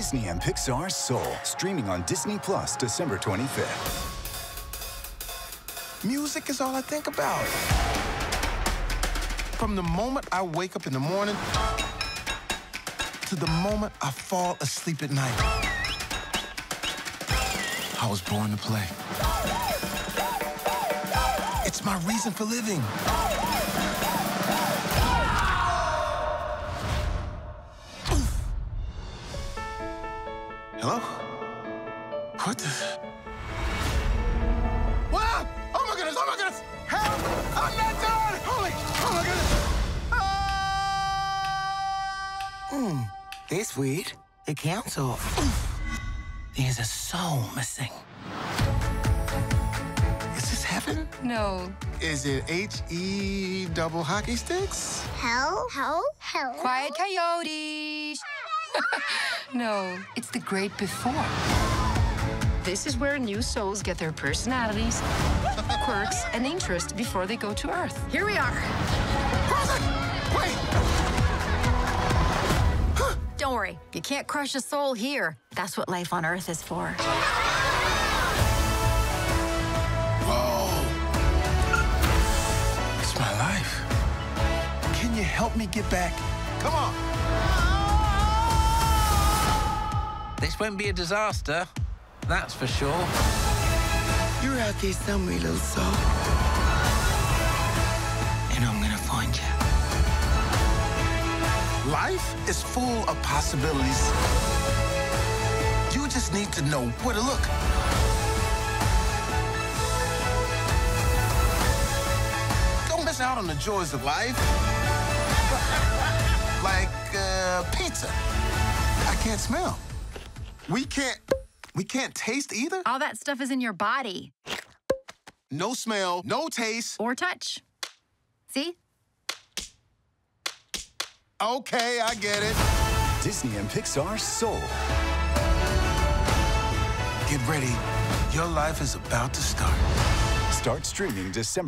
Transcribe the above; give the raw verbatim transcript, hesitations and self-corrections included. Disney and Pixar's Soul, streaming on Disney Plus December twenty-fifth. Music is all I think about. From the moment I wake up in the morning to the moment I fall asleep at night, I was born to play. It's my reason for living. Hello? What the? What? Oh my goodness, oh my goodness! Help! I'm not done! Holy, oh my goodness! Ah! Mm, this weed, the council. There's a soul missing. Is this heaven? No. Is it H E double hockey sticks? Hell, hell, hell. Quiet coyotes. No, it's the great before. This is where new souls get their personalities, quirks, and interests before they go to Earth. Here we are. Wait! Don't worry, you can't crush a soul here. That's what life on Earth is for. Whoa. It's my life. Can you help me get back? Come on. This won't be a disaster, that's for sure. You're out there somewhere, little soul. And I'm gonna find you. Life is full of possibilities. You just need to know where to look. Don't miss out on the joys of life. Like uh, pizza. I can't smell. We can't, we can't taste either? All that stuff is in your body. No smell, no taste. Or touch. See? Okay, I get it. Disney and Pixar's Soul. Get ready. Your life is about to start. Start streaming December.